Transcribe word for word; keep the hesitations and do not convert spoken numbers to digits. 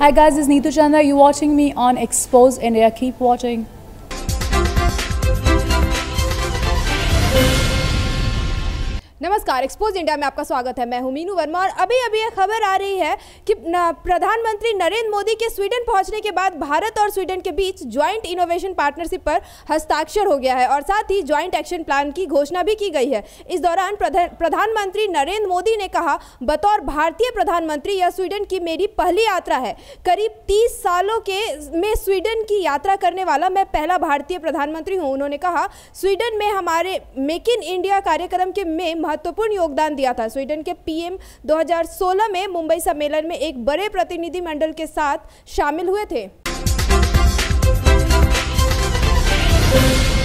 Hi guys, this is Neetu Chandra. You're watching me on Expose India. Keep watching. नमस्कार, Expose India में आपका स्वागत है। मैं हूं मीनू वर्मा और अभी अभी एक खबर आ रही है कि प्रधानमंत्री नरेंद्र मोदी के स्वीडन पहुंचने के बाद भारत और स्वीडन के बीच ज्वाइंट इनोवेशन पार्टनरशिप पर हस्ताक्षर हो गया है और साथ ही ज्वाइंट एक्शन प्लान की घोषणा भी की गई है। इस दौरान प्रधानमंत्री नरेंद्र मोदी ने कहा, बतौर भारतीय प्रधानमंत्री यह स्वीडन की मेरी पहली यात्रा है। करीब तीस सालों के में स्वीडन की यात्रा करने वाला मैं पहला भारतीय प्रधानमंत्री हूँ। उन्होंने कहा, स्वीडन में हमारे मेक इन इंडिया कार्यक्रम के में महत्वपूर्ण योगदान दिया था। स्वीडन के पीएम दो हज़ार सोलह में मुंबई सम्मेलन में एक बड़े प्रतिनिधिमंडल के साथ शामिल हुए थे।